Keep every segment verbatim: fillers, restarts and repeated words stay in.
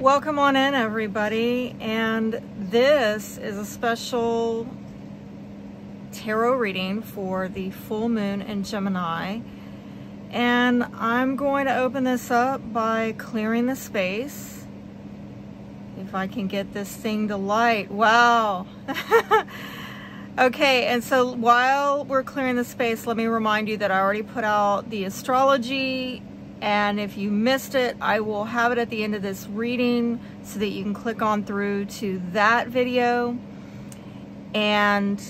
Welcome on in, everybody, and this is a special tarot reading for the full moon in Gemini, and I'm going to open this up by clearing the space. If I can get this thing to light. Wow. Okay, and so while we're clearing the space, let me remind you that I already put out the astrology. And if you missed it, I will have it at the end of this reading so that you can click on through to that video. And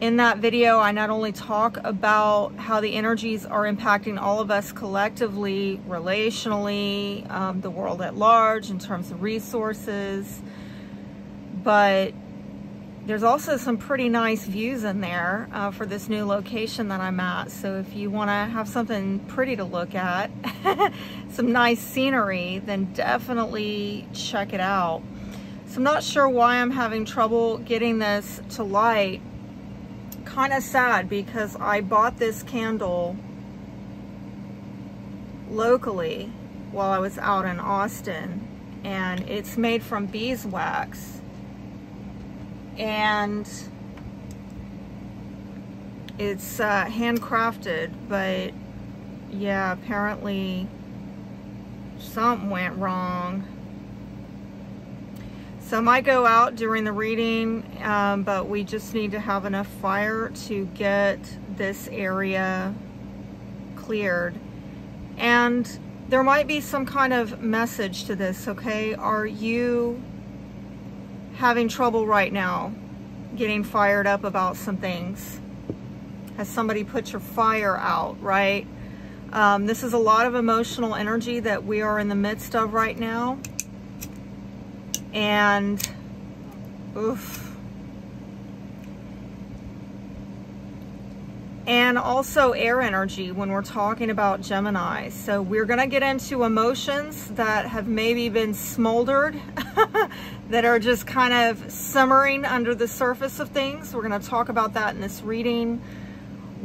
in that video, I not only talk about how the energies are impacting all of us collectively, relationally, um, the world at large in terms of resources, but there's also some pretty nice views in there uh, for this new location that I'm at. So if you want to have something pretty to look at, some nice scenery, then definitely check it out. So I'm not sure why I'm having trouble getting this to light. Kind of sad because I bought this candle locally while I was out in Austin, and it's made from beeswax. And it's uh, handcrafted, but yeah, apparently something went wrong. So I might go out during the reading, um, but we just need to have enough fire to get this area cleared. And there might be some kind of message to this, okay? Are you having trouble right now getting fired up about some things? Has somebody put your fire out, right? Um, this is a lot of emotional energy that we are in the midst of right now. And, oof. And also air energy when we're talking about Gemini. So we're gonna get into emotions that have maybe been smoldered, that are just kind of simmering under the surface of things. We're going to talk about that in this reading.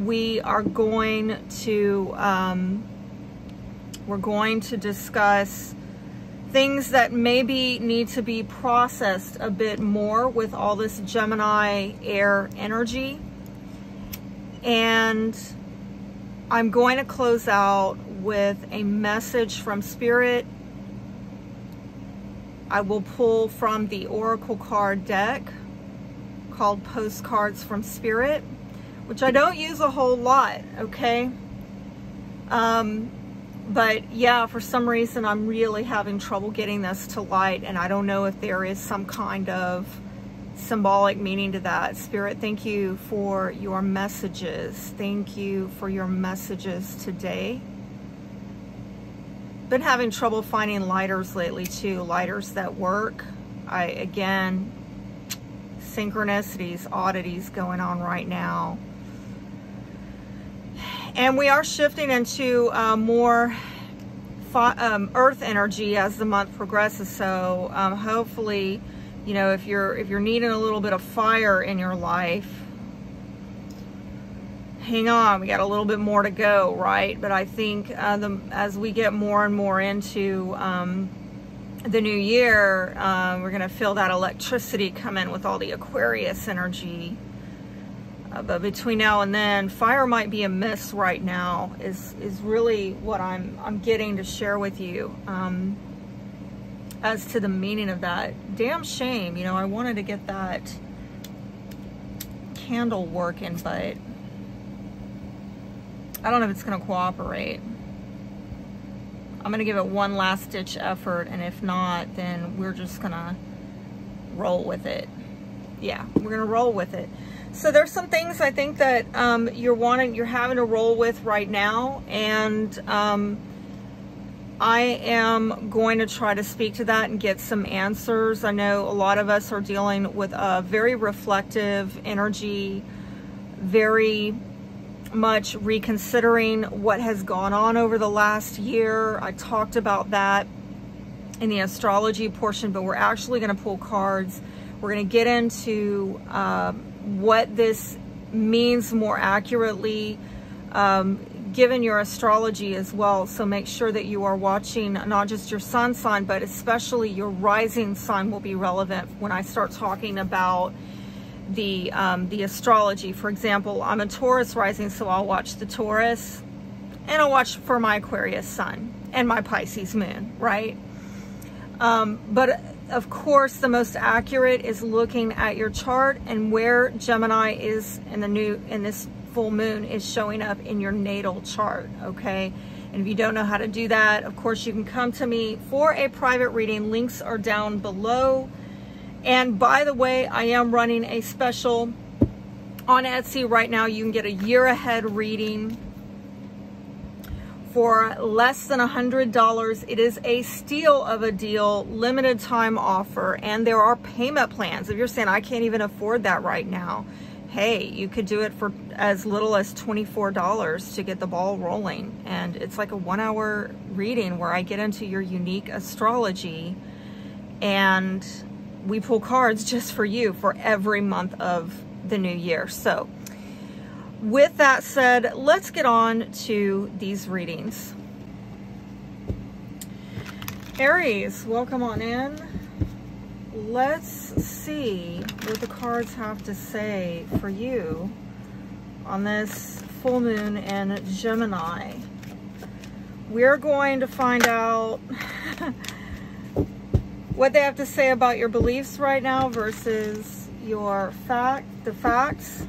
We are going to, um, we're going to discuss things that maybe need to be processed a bit more with all this Gemini air energy. And I'm going to close out with a message from Spirit. I will pull from the Oracle card deck called Postcards from Spirit, which I don't use a whole lot, okay? Um, but yeah, for some reason, I'm really having trouble getting this to light, and I don't know if there is some kind of symbolic meaning to that. Spirit, thank you for your messages. Thank you for your messages today. Been having trouble finding lighters lately too, lighters that work. I, again, synchronicities, oddities going on right now. And we are shifting into uh, more um, earth energy as the month progresses. So um, hopefully, you know, if you're, if you're needing a little bit of fire in your life, hang on, we got a little bit more to go, right? But I think uh, the, as we get more and more into um, the new year, uh, we're gonna feel that electricity come in with all the Aquarius energy. Uh, but between now and then, fire might be a miss right now is, is really what I'm, I'm getting to share with you um, as to the meaning of that. Damn shame, you know, I wanted to get that candle working, but I don't know if it's going to cooperate. I'm going to give it one last ditch effort, and if not, then we're just going to roll with it. Yeah, we're going to roll with it. So there's some things I think that um, you're wanting, you're having to roll with right now, and um, I am going to try to speak to that and get some answers. I know a lot of us are dealing with a very reflective energy, very much reconsidering what has gone on over the last year. I talked about that in the astrology portion, but we're actually going to pull cards. We're going to get into um, what this means more accurately, um, given your astrology as well. So make sure that you are watching not just your sun sign, but especially your rising sign will be relevant when I start talking about the um, the astrology. For example, I'm a Taurus rising, so I'll watch the Taurus and I'll watch for my Aquarius sun and my Pisces moon, right? Um, but of course, the most accurate is looking at your chart and where Gemini is in the new in this full moon is showing up in your natal chart, okay? And if you don't know how to do that, of course, you can come to me for a private reading. Links are down below. And by the way, I am running a special on Etsy right now. You can get a year ahead reading for less than one hundred dollars. It is a steal of a deal, limited time offer, and there are payment plans. If you're saying, I can't even afford that right now, hey, you could do it for as little as twenty-four dollars to get the ball rolling. And it's like a one hour reading where I get into your unique astrology and we pull cards just for you for every month of the new year. So with that said, let's get on to these readings. Aries, welcome on in. Let's see what the cards have to say for you on this full moon in Gemini. We're going to find out what they have to say about your beliefs right now versus your fact, the facts.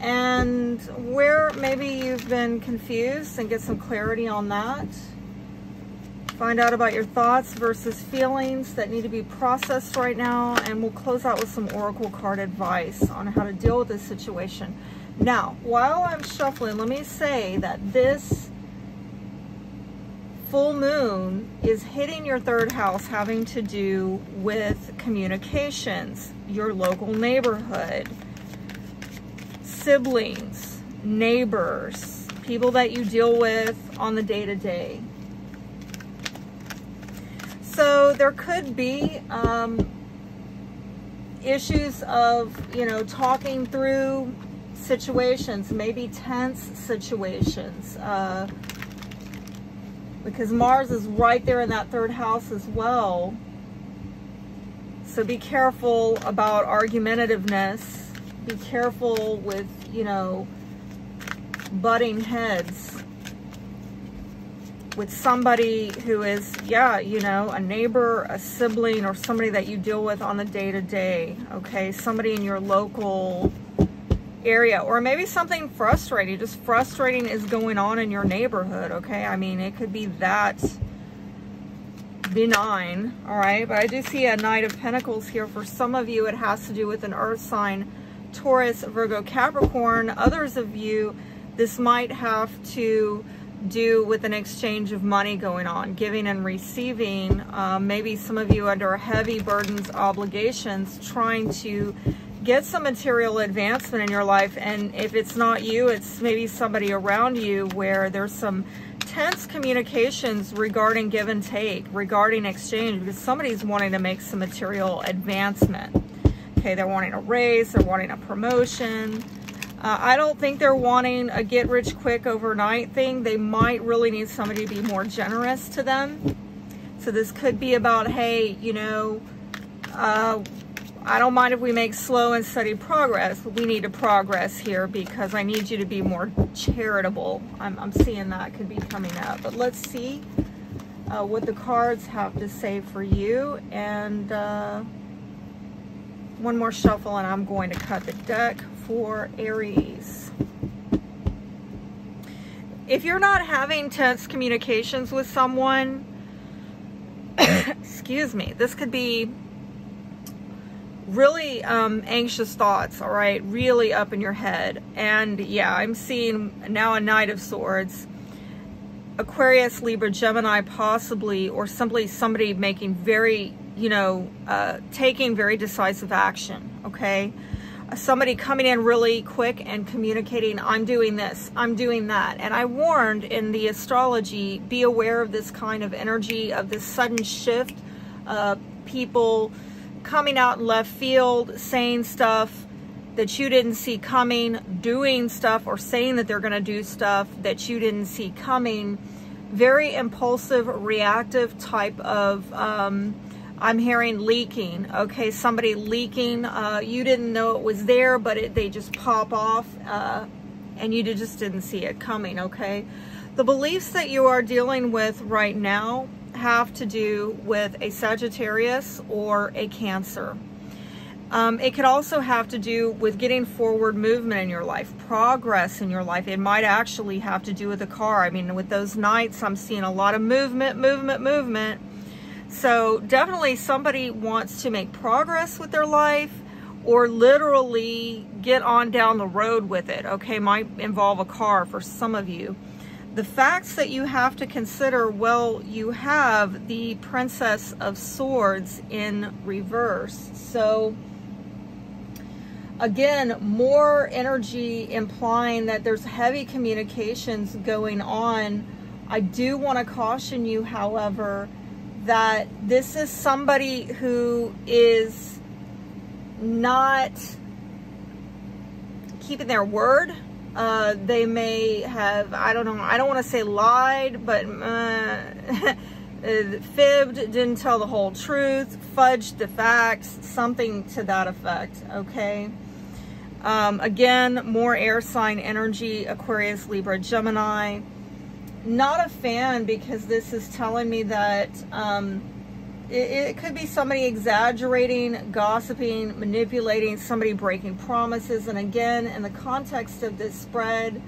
And where maybe you've been confused and get some clarity on that. Find out about your thoughts versus feelings that need to be processed right now. And we'll close out with some oracle card advice on how to deal with this situation. Now, while I'm shuffling, let me say that this full moon is hitting your third house, having to do with communications, your local neighborhood, siblings, neighbors, people that you deal with on the day-to-day. So there could be um, issues of, you know, talking through situations, maybe tense situations, uh, because Mars is right there in that third house as well. So be careful about argumentativeness. Be careful with, you know, butting heads with somebody who is, yeah, you know, a neighbor, a sibling, or somebody that you deal with on the day-to-day, okay? Somebody in your local area, or maybe something frustrating, just frustrating is going on in your neighborhood, okay? I mean, it could be that benign, all right? But I do see a Knight of Pentacles here. For some of you, it has to do with an earth sign, Taurus, Virgo, Capricorn. Others of you, this might have to do with an exchange of money going on, giving and receiving. Uh, maybe some of you under heavy burdens, obligations, trying to get some material advancement in your life. And if it's not you, it's maybe somebody around you where there's some tense communications regarding give and take, regarding exchange, because somebody's wanting to make some material advancement. Okay, they're wanting a raise, they're wanting a promotion. Uh, I don't think they're wanting a get rich quick overnight thing. They might really need somebody to be more generous to them. So this could be about, hey, you know, uh, I don't mind if we make slow and steady progress, but we need to progress here because I need you to be more charitable. I'm, I'm seeing that could be coming up. But let's see uh, what the cards have to say for you. And Uh, one more shuffle and I'm going to cut the deck for Aries. If you're not having tense communications with someone, excuse me, this could be really um, anxious thoughts, all right? Really up in your head. And yeah, I'm seeing now a Knight of Swords, Aquarius, Libra, Gemini, possibly, or simply somebody making very, you know, uh, taking very decisive action, okay? Somebody coming in really quick and communicating, I'm doing this, I'm doing that. And I warned in the astrology, be aware of this kind of energy, of this sudden shift, uh, people coming out in left field, saying stuff, that you didn't see coming, doing stuff or saying that they're going to do stuff that you didn't see coming. Very impulsive, reactive type of, um, I'm hearing leaking. Okay, somebody leaking. Uh, you didn't know it was there, but it, they just pop off uh, and you just didn't see it coming, okay? The beliefs that you are dealing with right now have to do with a Sagittarius or a Cancer. Um, it could also have to do with getting forward movement in your life, progress in your life. It might actually have to do with the car. I mean, with those nights, I'm seeing a lot of movement, movement, movement. So definitely somebody wants to make progress with their life or literally get on down the road with it. Okay, might involve a car for some of you. The facts that you have to consider, well, you have the Princess of Swords in reverse. So again, more energy implying that there's heavy communications going on. I do want to caution you, however, that this is somebody who is not keeping their word. Uh, they may have, I don't know, I don't want to say lied, but uh, fibbed, didn't tell the whole truth, fudged the facts, something to that effect, okay? Um, again, more air sign energy, Aquarius, Libra, Gemini. Not a fan, because this is telling me that um, it, it could be somebody exaggerating, gossiping, manipulating, somebody breaking promises. And again, in the context of this spread,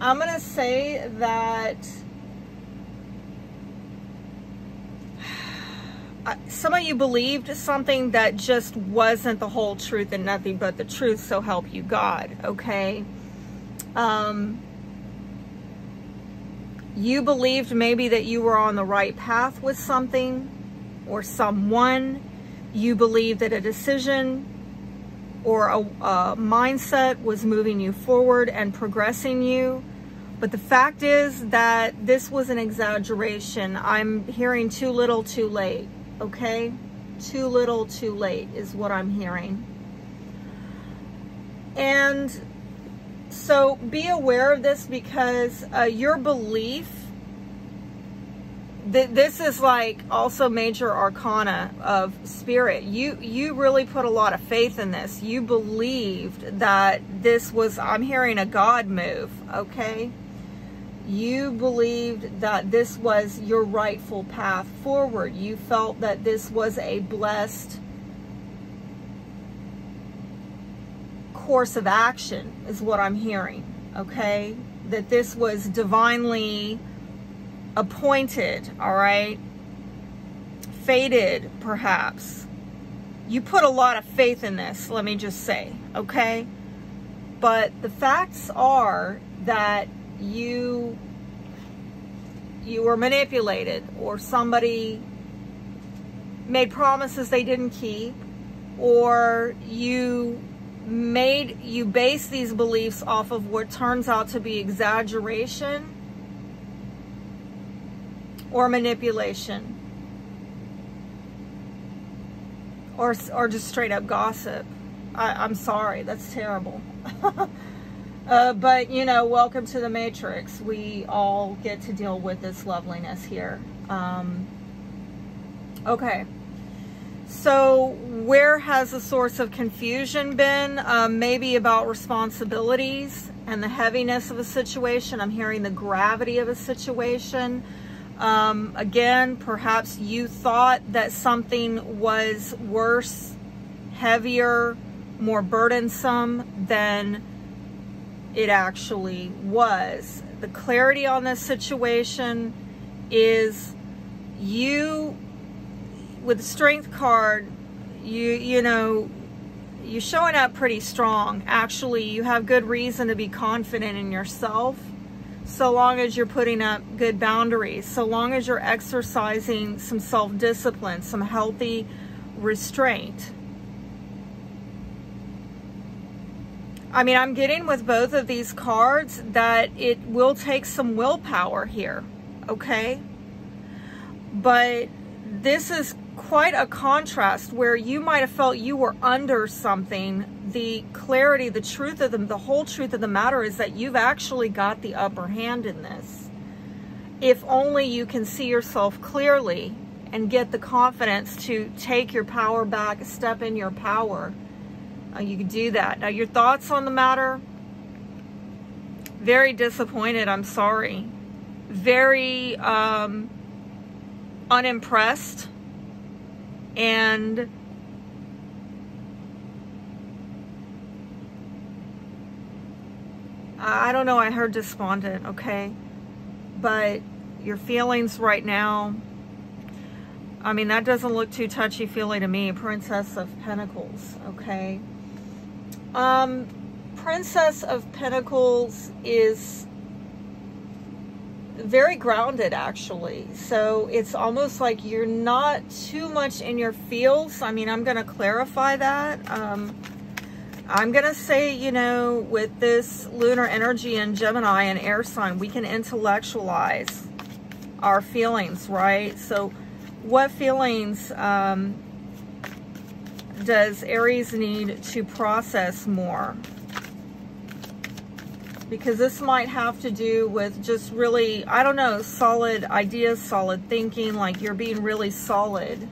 I'm going to say that some of you believed something that just wasn't the whole truth and nothing but the truth, so help you God, okay? Um... You believed maybe that you were on the right path with something or someone. You believed that a decision or a, a mindset was moving you forward and progressing you. But the fact is that this was an exaggeration. I'm hearing too little, too late, okay? Too little, too late is what I'm hearing. And so be aware of this, because uh, your belief, th this is like also major arcana of spirit. You, you really put a lot of faith in this. You believed that this was, I'm hearing a God move, okay? You believed that this was your rightful path forward. You felt that this was a blessed course of action is what I'm hearing, okay? That this was divinely appointed, all right? Fated, perhaps. You put a lot of faith in this, let me just say, okay? But the facts are that you, you were manipulated, or somebody made promises they didn't keep, or you made, you base these beliefs off of what turns out to be exaggeration or manipulation or, or just straight up gossip. I, I'm sorry, that's terrible. uh, but you know, welcome to the Matrix. We all get to deal with this loveliness here. Um, okay. So where has the source of confusion been? Um, maybe about responsibilities and the heaviness of a situation. I'm hearing the gravity of a situation. Um, again, perhaps you thought that something was worse, heavier, more burdensome than it actually was. The clarity on this situation is you... With the Strength card, you you know, you're showing up pretty strong. Actually, you have good reason to be confident in yourself, so long as you're putting up good boundaries, so long as you're exercising some self-discipline, some healthy restraint. I mean, I'm getting with both of these cards that it will take some willpower here, okay? But this is quite a contrast where you might have felt you were under something the clarity, the truth of them, the whole truth of the matter is that you've actually got the upper hand in this. If only you can see yourself clearly and get the confidence to take your power back, step in your power, uh, you can do that. Now, your thoughts on the matter? Very disappointed, I'm sorry. Very um, unimpressed and I don't know, I heard despondent, okay? But your feelings right now, I mean, that doesn't look too touchy-feely to me. Princess of Pentacles, okay? Um, Princess of Pentacles is very grounded, actually. So it's almost like you're not too much in your feels. I mean, I'm going to clarify that. Um, I'm going to say, you know, with this lunar energy in Gemini and air sign, we can intellectualize our feelings, right? So what feelings um, does Aries need to process more? Because this might have to do with just really, I don't know, solid ideas, solid thinking, like you're being really solid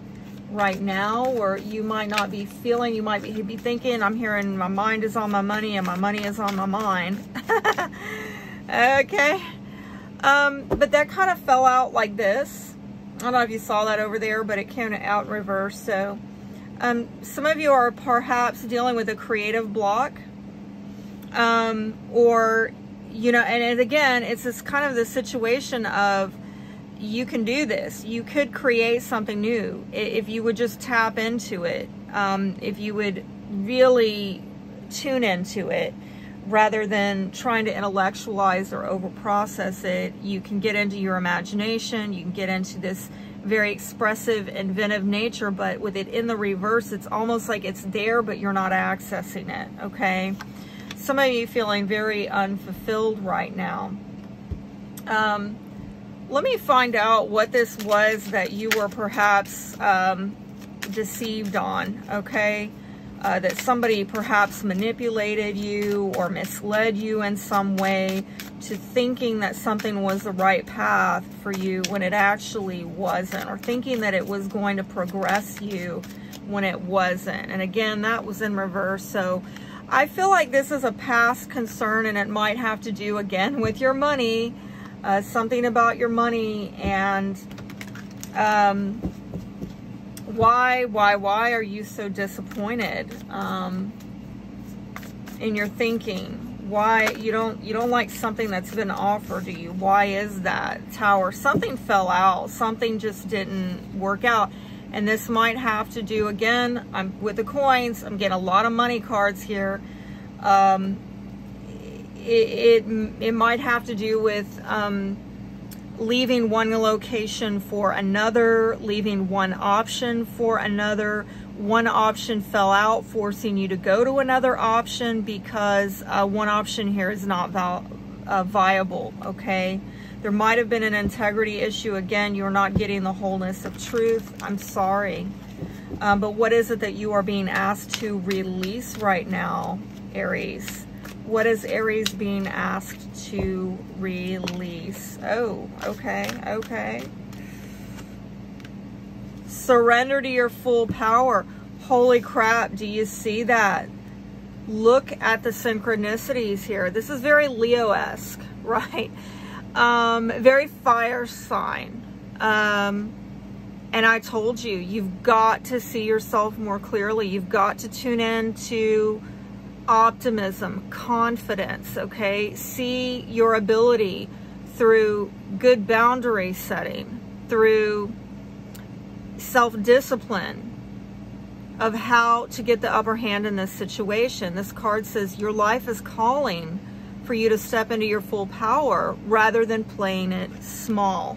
right now, or you might not be feeling, you might be, be thinking, I'm hearing my mind is on my money and my money is on my mind. Okay. Um, but that kind of fell out like this. I don't know if you saw that over there, but it came out in reverse. So um, some of you are perhaps dealing with a creative block. Um, or, you know, and, and again, it's this kind of the situation of, you can do this. You could create something new if you would just tap into it, um, if you would really tune into it rather than trying to intellectualize or overprocess it. You can get into your imagination. You can get into this very expressive, inventive nature, but with it in the reverse, it's almost like it's there, but you're not accessing it, okay? Some of you feeling very unfulfilled right now. Um, Let me find out what this was that you were perhaps um, deceived on, okay? Uh, that somebody perhaps manipulated you or misled you in some way to thinking that something was the right path for you when it actually wasn't, or thinking that it was going to progress you when it wasn't. And again, that was in reverse. So I feel like this is a past concern, and it might have to do again with your money. Uh, something about your money and um, why, why, why are you so disappointed um, in your thinking? Why you don't, you don't like something that's been offered to you? Why is that? Tower? Something fell out. Something just didn't work out. And this might have to do again, I'm with the coins. I'm getting a lot of money cards here. Um, It, it, it might have to do with um, leaving one location for another, leaving one option for another. One option fell out, forcing you to go to another option because uh, one option here is not val uh, viable, okay? There might have been an integrity issue. Again, you're not getting the wholeness of truth. I'm sorry. Um, but what is it that you are being asked to release right now, Aries? What is Aries being asked to release? Oh, okay, okay. Surrender to your full power. Holy crap, do you see that? Look at the synchronicities here. This is very Leo-esque, right? Um, very fire sign. Um, and I told you, you've got to see yourself more clearly. You've got to tune in to optimism, confidence, okay? See your ability through good boundary setting, through self-discipline of how to get the upper hand in this situation. This card says your life is calling for you to step into your full power rather than playing it small.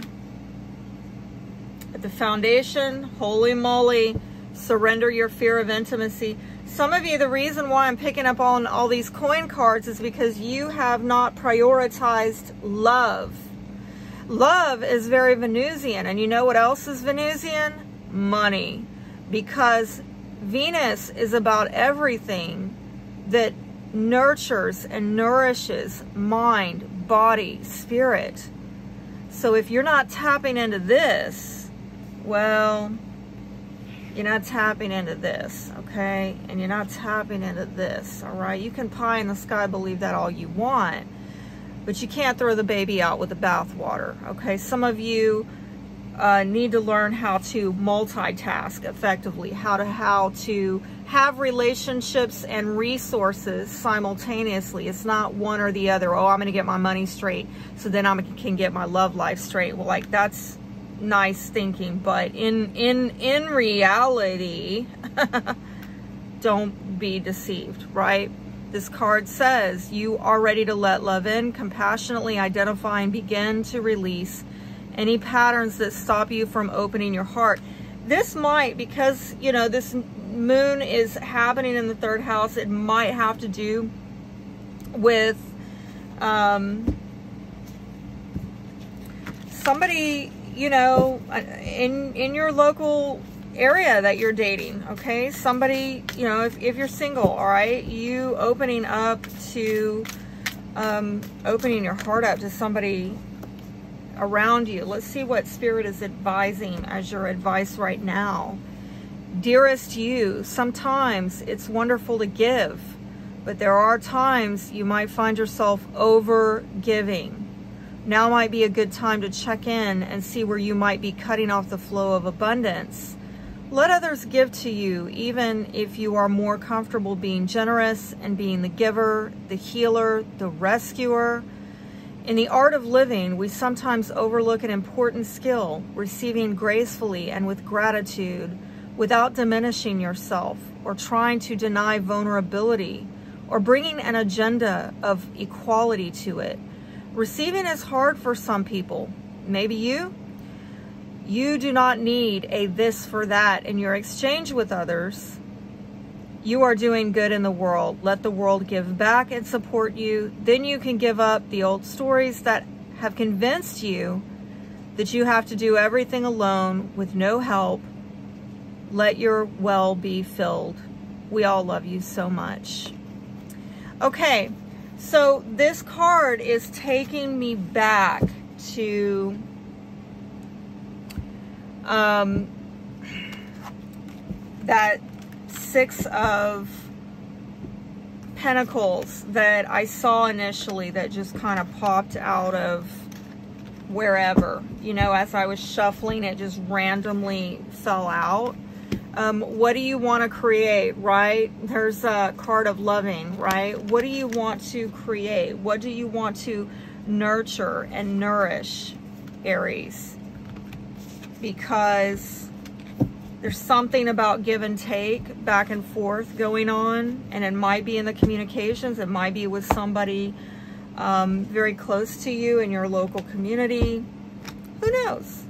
At the foundation, holy moly, surrender your fear of intimacy. Some of you, the reason why I'm picking up on all these coin cards is because you have not prioritized love. Love is very Venusian. And you know what else is Venusian? Money. Because Venus is about everything that nurtures and nourishes mind, body, spirit. So if you're not tapping into this, well, you're not tapping into this, okay? And you're not tapping into this, all right? You can pie in the sky, believe that all you want, but you can't throw the baby out with the bathwater, okay? Some of you uh, need to learn how to multitask effectively, how to, how to have relationships and resources simultaneously. It's not one or the other. Oh, I'm gonna get my money straight, so then I can get my love life straight. Well, like, that's nice thinking, but in, in, in reality, don't be deceived, right? This card says you are ready to let love in, compassionately identify and begin to release any patterns that stop you from opening your heart. This might, because, you know, this moon is happening in the third house, it might have to do with um, somebody, you know, in, in your local area that you're dating, okay? Somebody, you know, if, if you're single, all right, you opening up to, um, opening your heart up to somebody around you. Let's see what Spirit is advising as your advice right now. Dearest you, sometimes it's wonderful to give, but there are times you might find yourself over giving. Now might be a good time to check in and see where you might be cutting off the flow of abundance. Let others give to you, even if you are more comfortable being generous and being the giver, the healer, the rescuer. In the art of living, we sometimes overlook an important skill, receiving gracefully and with gratitude, without diminishing yourself or trying to deny vulnerability or bringing an agenda of equality to it. Receiving is hard for some people. Maybe you. You do not need a this for that in your exchange with others. You are doing good in the world. Let the world give back and support you. Then you can give up the old stories that have convinced you that you have to do everything alone with no help. Let your well be filled. We all love you so much. Okay. So this card is taking me back to um, that Six of Pentacles that I saw initially, that just kind of popped out of wherever. You know, as I was shuffling, it just randomly fell out. Um, what do you want to create, right? There's a card of loving, right? What do you want to create? What do you want to nurture and nourish, Aries? Because there's something about give and take, back and forth going on, and it might be in the communications. It might be with somebody um, very close to you in your local community. Who knows?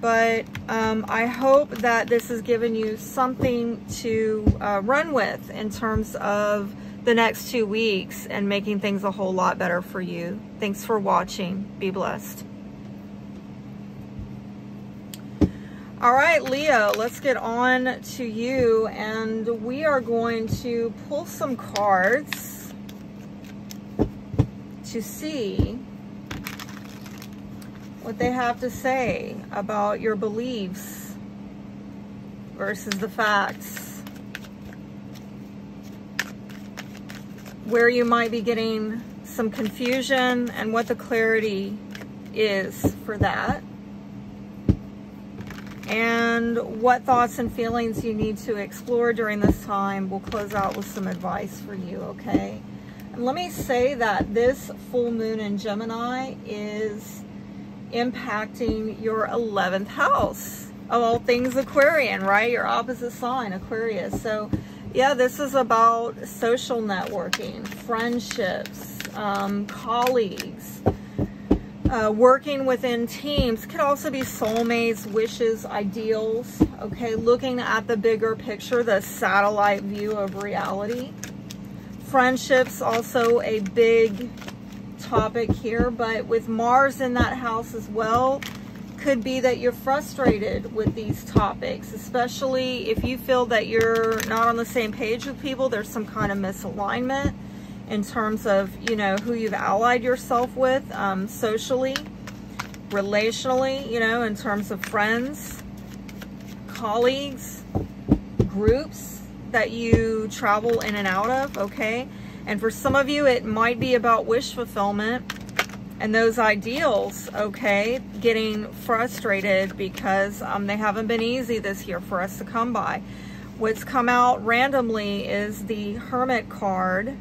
But um, I hope that this has given you something to uh, run with in terms of the next two weeks and making things a whole lot better for you. Thanks for watching. Be blessed. All right, Leo, let's get on to you. And we are going to pull some cards to see what they have to say about your beliefs versus the facts, where you might be getting some confusion and what the clarity is for that, and what thoughts and feelings you need to explore during this time. We'll close out with some advice for you, okay? And let me say that this full moon in Gemini is impacting your eleventh house of all things Aquarian, right? Your opposite sign, Aquarius. So yeah, this is about social networking, friendships, um, colleagues, uh, working within teams. Could also be soulmates, wishes, ideals, okay? Looking at the bigger picture, the satellite view of reality. Friendships, also a big topic here, but with Mars in that house as well, could be that you're frustrated with these topics, especially if you feel that you're not on the same page with people. There's some kind of misalignment in terms of, you know, who you've allied yourself with, um, socially, relationally, you know, in terms of friends, colleagues, groups that you travel in and out of, okay? And for some of you, it might be about wish fulfillment and those ideals, okay, getting frustrated because um, they haven't been easy this year for us to come by. What's come out randomly is the Hermit card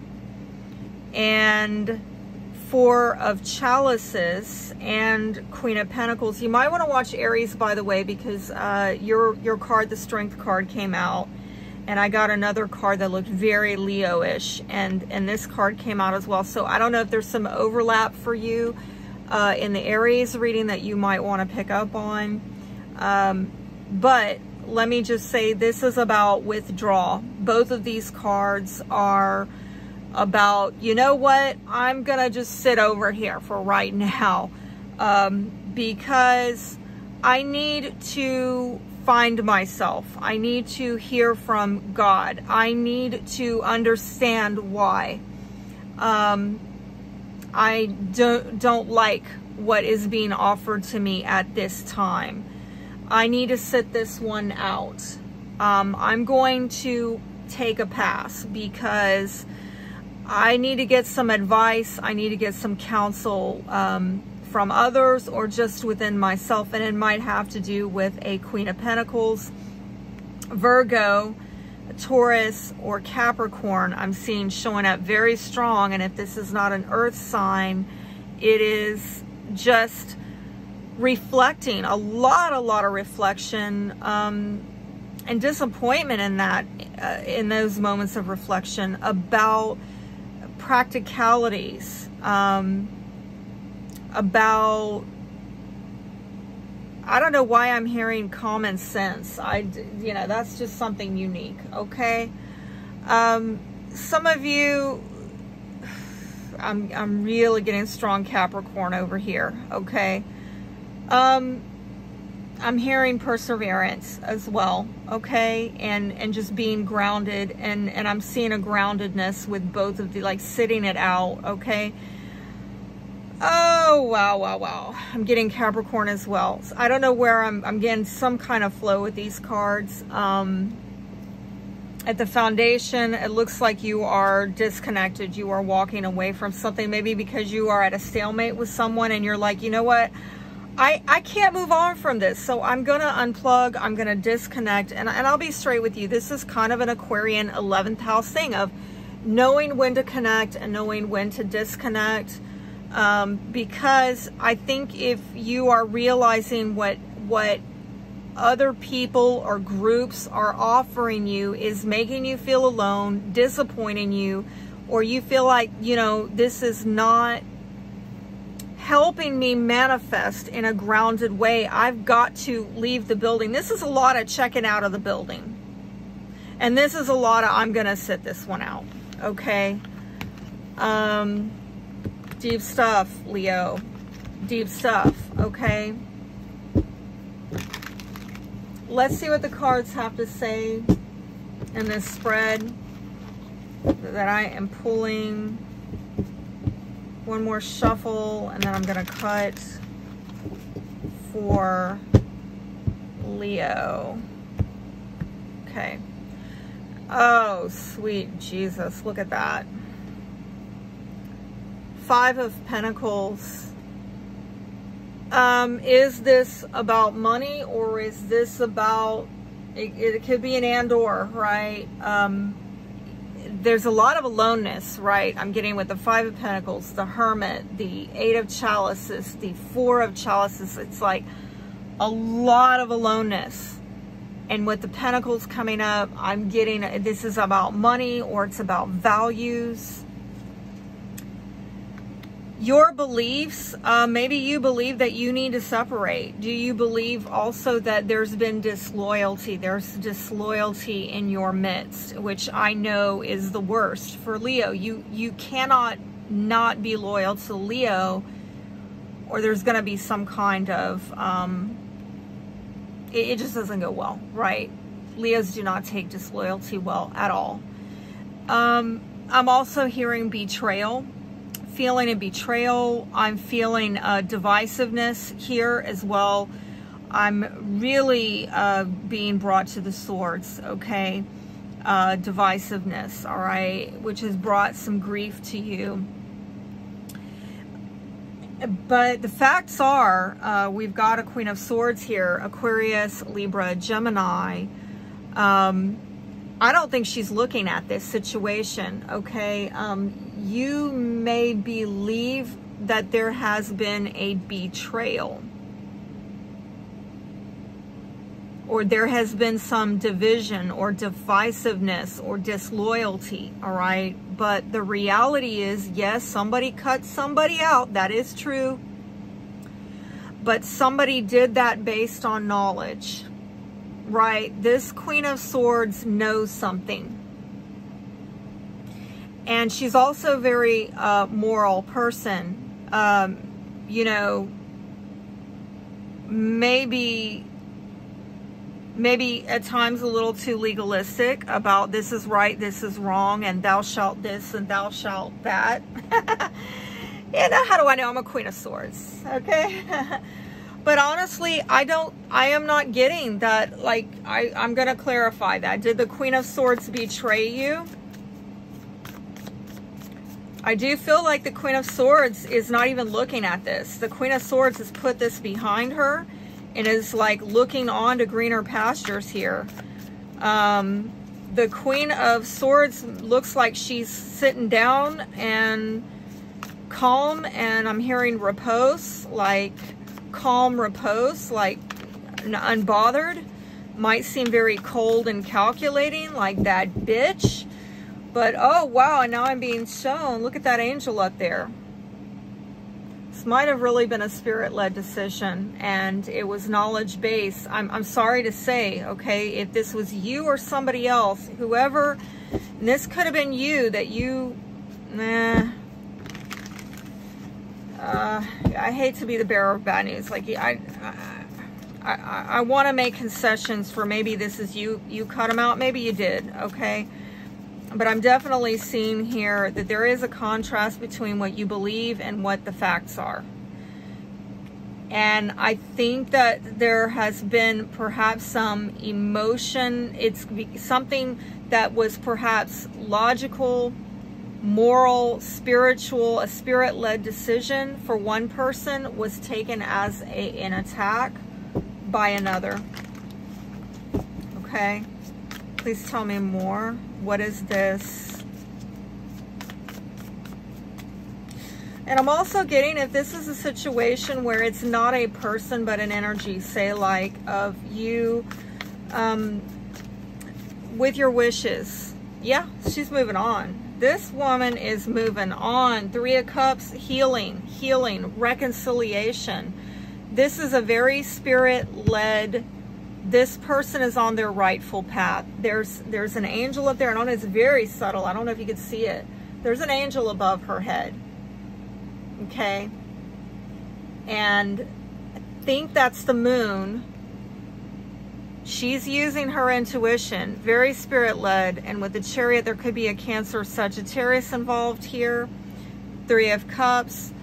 and Four of Chalices and Queen of Pentacles. You might want to watch Aries, by the way, because uh, your, your card, the Strength card, came out. And I got another card that looked very Leo-ish, and, and this card came out as well. So I don't know if there's some overlap for you uh, in the Aries reading that you might want to pick up on. Um, but let me just say this is about withdrawal. Both of these cards are about, you know what, I'm going to just sit over here for right now um, because I need to find myself. I need to hear from God. I need to understand why um, I don't, don't like what is being offered to me at this time. I need to sit this one out. Um, I'm going to take a pass because I need to get some advice. I need to get some counsel um, from others or just within myself, and it might have to do with a Queen of Pentacles, Virgo, Taurus, or Capricorn. I'm seeing showing up very strong, and if this is not an earth sign, it is just reflecting a lot a lot of reflection um, and disappointment in that uh, in those moments of reflection about practicalities, um, about, I don't know why I'm hearing common sense. I, you know, that's just something unique. Okay. Um, some of you, I'm, I'm really getting strong Capricorn over here. Okay. Um, I'm hearing perseverance as well. Okay. And, and just being grounded, and, and I'm seeing a groundedness with both of the, like, sitting it out. Okay. Oh, wow, wow, wow. I'm getting Capricorn as well. So I don't know where I'm, I'm getting some kind of flow with these cards. Um, at the foundation, it looks like you are disconnected. You are walking away from something, maybe because you are at a stalemate with someone and you're like, you know what? I, I can't move on from this. So I'm going to unplug. I'm going to disconnect. And, and I'll be straight with you. This is kind of an Aquarian eleventh house thing of knowing when to connect and knowing when to disconnect. Um, because I think if you are realizing what what other people or groups are offering you is making you feel alone, disappointing you, or you feel like, you know, this is not helping me manifest in a grounded way, I've got to leave the building. This is a lot of checking out of the building. And this is a lot of, I'm gonna sit this one out, okay? Um... Deep stuff, Leo. Deep stuff, okay? Let's see what the cards have to say in this spread that I am pulling. One more shuffle, and then I'm going to cut for Leo. Okay. Oh, sweet Jesus. Look at that. Five of Pentacles. Um, is this about money, or is this about, it, it could be an and or, right? Um, there's a lot of aloneness, right? I'm getting with the Five of Pentacles, the Hermit, the Eight of Chalices, the Four of Chalices. It's like a lot of aloneness. And with the Pentacles coming up, I'm getting, this is about money, or it's about values. Your beliefs, uh, maybe you believe that you need to separate. Do you believe also that there's been disloyalty? There's disloyalty in your midst, which I know is the worst for Leo. You, you cannot not be loyal to Leo or there's going to be some kind of, um, it, it just doesn't go well, right? Leos do not take disloyalty well at all. Um, I'm also hearing betrayal, feeling a betrayal. I'm feeling uh, divisiveness here as well. I'm really uh, being brought to the swords, okay? Uh, divisiveness, all right? Which has brought some grief to you. But the facts are, uh, we've got a Queen of Swords here, Aquarius, Libra, Gemini. Um, I don't think she's looking at this situation, okay? Um, you may believe that there has been a betrayal, or there has been some division or divisiveness or disloyalty, all right? But the reality is, yes, somebody cut somebody out, that is true, but somebody did that based on knowledge, right? This Queen of Swords knows something. And she's also a very uh, moral person. Um, you know, maybe... maybe at times a little too legalistic about this is right, this is wrong, and thou shalt this and thou shalt that. And how do I know? I'm a Queen of Swords, okay? But honestly, I don't, I am not getting that. Like, I, I'm going to clarify that. Did the Queen of Swords betray you? I do feel like the Queen of Swords is not even looking at this. The Queen of Swords has put this behind her. It is like looking on to greener pastures here. Um, the Queen of Swords looks like she's sitting down and calm, and I'm hearing repose, like calm repose, like unbothered. Might seem very cold and calculating, like that bitch. But oh wow, and now I'm being shown, look at that angel up there. Might have really been a spirit-led decision, and it was knowledge-based. I'm, I'm sorry to say, okay, if this was you or somebody else, whoever, and this could have been you, that you, nah, uh, I hate to be the bearer of bad news. Like, I, I, I, I want to make concessions for maybe this is you, you cut them out, maybe you did, okay? But I'm definitely seeing here that there is a contrast between what you believe and what the facts are. And I think that there has been perhaps some emotion. It's something that was perhaps logical, moral, spiritual, a spirit-led decision for one person was taken as a, an attack by another. Okay. Please tell me more. What is this? And I'm also getting, if this is a situation where it's not a person but an energy, say like of you um, with your wishes. Yeah, she's moving on. This woman is moving on. Three of Cups, healing, healing, reconciliation. This is a very spirit-led. This person is on their rightful path. There's there's an angel up there, and on it's very subtle. I don't know if you could see it. There's an angel above her head. Okay. And I think that's the moon. She's using her intuition, very spirit-led, and with the Chariot, there could be a Cancer, Sagittarius involved here. Three of Cups.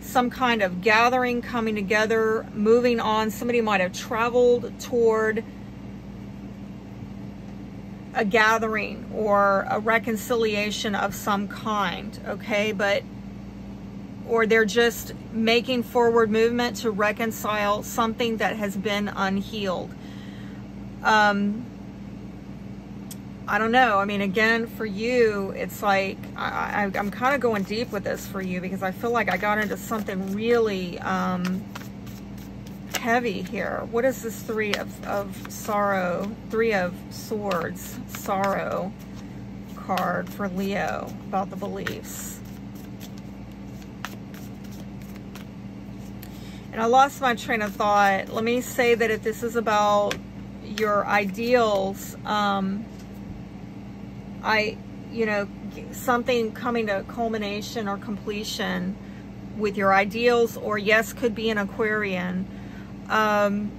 Some kind of gathering, coming together, moving on. Somebody might have traveled toward a gathering or a reconciliation of some kind, okay? But, or they're just making forward movement to reconcile something that has been unhealed. Um, I don't know. I mean, again, for you, it's like, I, I, I'm kind of going deep with this for you because I feel like I got into something really um, heavy here. What is this three of, of sorrow, three of swords, sorrow card for Leo about the beliefs? And I lost my train of thought. Let me say that if this is about your ideals, um, I, you know, something coming to culmination or completion, with your ideals, or yes, could be an Aquarian. Um,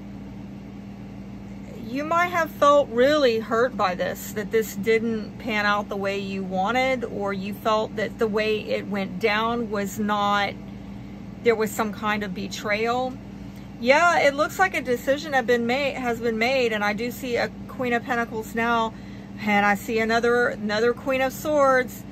you might have felt really hurt by this, that this didn't pan out the way you wanted, or you felt that the way it went down was not, there was some kind of betrayal. Yeah, it looks like a decision have been made, has been made, and I do see a Queen of Pentacles now, and I see another another Queen of Swords.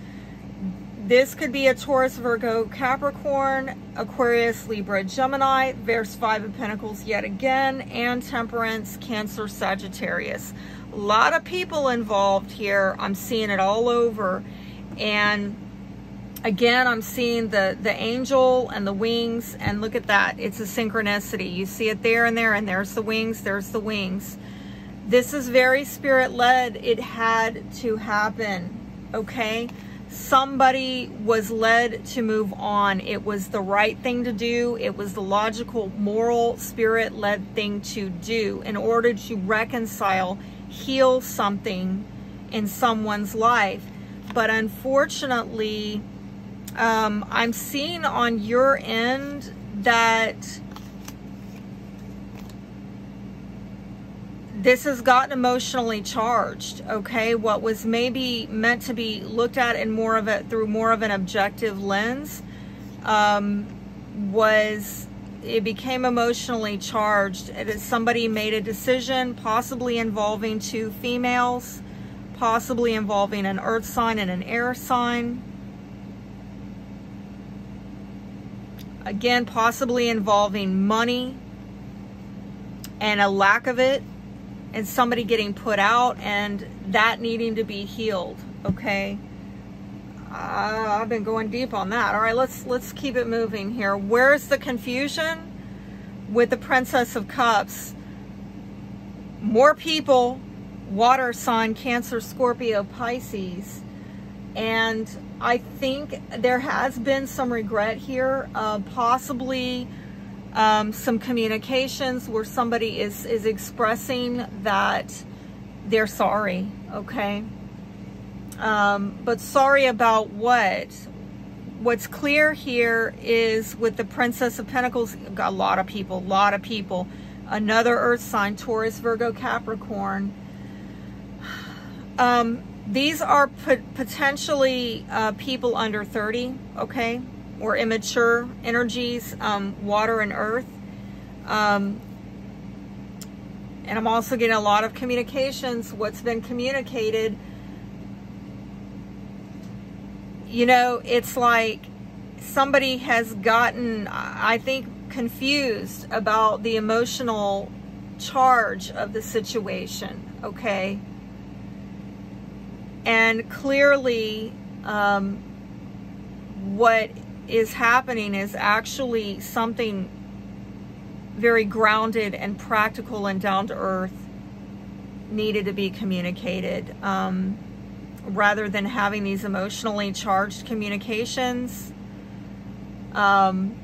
This could be a Taurus, Virgo, Capricorn, Aquarius, Libra, Gemini. There's Five of Pentacles yet again, and Temperance, Cancer, Sagittarius. A lot of people involved here. I'm seeing it all over. And again, I'm seeing the, the angel and the wings. And look at that. It's a synchronicity. You see it there and there, and there's the wings. There's the wings. This is very spirit-led. It had to happen, okay? Somebody was led to move on. It was the right thing to do. It was the logical, moral, spirit-led thing to do in order to reconcile, heal something in someone's life. But unfortunately, um, I'm seeing on your end that this has gotten emotionally charged, okay? What was maybe meant to be looked at in more of a, through more of an objective lens, um, was, it became emotionally charged. It, somebody made a decision, possibly involving two females, possibly involving an earth sign and an air sign. Again, possibly involving money and a lack of it, and somebody getting put out and that needing to be healed, okay? Uh, I've been going deep on that. All right, let's, let's keep it moving here. Where's the confusion with the Princess of Cups? More people, water sign, Cancer, Scorpio, Pisces. And I think there has been some regret here, uh, possibly Um, some communications where somebody is, is expressing that they're sorry, okay? Um, but sorry about what? What's clear here is with the Princess of Pentacles, got a lot of people, a lot of people. Another earth sign, Taurus, Virgo, Capricorn. Um, these are pot potentially uh, people under thirty, okay? Or immature energies, um, water and earth. Um, and I'm also getting a lot of communications, what's been communicated. You know, it's like somebody has gotten, I think, confused about the emotional charge of the situation, okay? And clearly, um, what is happening is actually something very grounded and practical and down to earth needed to be communicated, um, rather than having these emotionally charged communications. Um,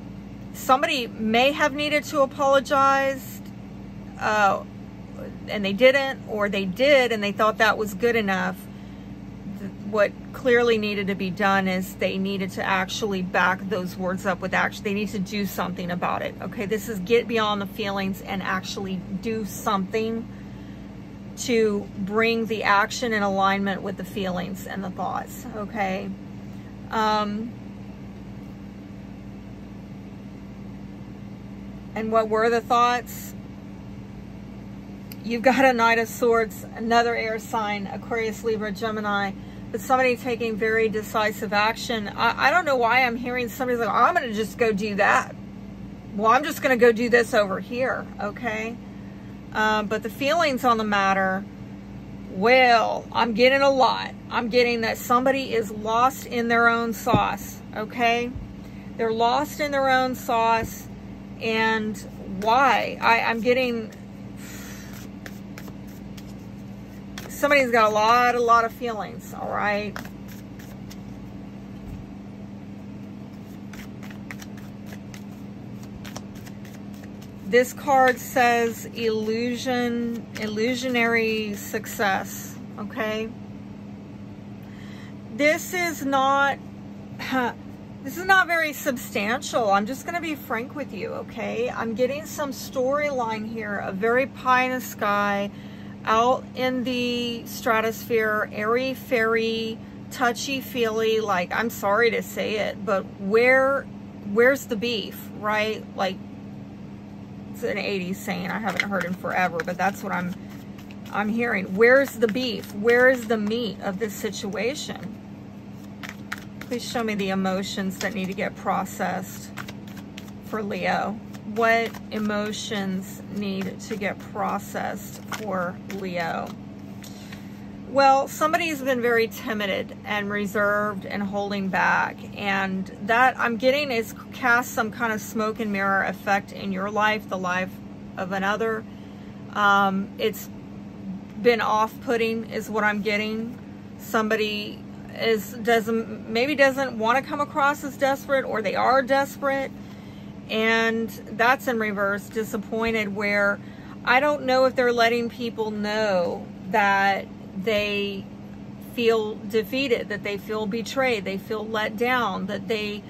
somebody may have needed to apologize, uh, and they didn't, or they did and they thought that was good enough. What clearly needed to be done is they needed to actually back those words up with action. They need to do something about it. Okay, this is get beyond the feelings and actually do something to bring the action in alignment with the feelings and the thoughts. Okay. Um, and what were the thoughts? You've got a Knight of Swords, another air sign, Aquarius, Libra, Gemini. But somebody taking very decisive action. I, I don't know why I'm hearing somebody's like, I'm going to just go do that. Well, I'm just going to go do this over here, okay? Um, but the feelings on the matter, well, I'm getting a lot. I'm getting that somebody is lost in their own sauce, okay? They're lost in their own sauce. And why? I, I'm getting... Somebody's got a lot, a lot of feelings, all right? This card says illusion, illusionary success, okay? This is not, This is not very substantial. I'm just going to be frank with you, okay? I'm getting some storyline here, a very pie in the sky, out in the stratosphere, airy, fairy, touchy-feely, like, I'm sorry to say it, but where, where's the beef, right? Like, it's an eighties saying. I haven't heard in forever, but that's what I'm, I'm hearing. Where's the beef? Where is the meat of this situation? Please show me the emotions that need to get processed for Leo. What emotions need to get processed for Leo? Well, somebody's been very timid and reserved and holding back. And that I'm getting is cast some kind of smoke and mirror effect in your life, the life of another. Um, it's been off-putting is what I'm getting. Somebody is doesn't maybe doesn't want to come across as desperate, or they are desperate, and that's in reverse, disappointed, where I don't know if they're letting people know that they feel defeated, that they feel betrayed, they feel let down, that they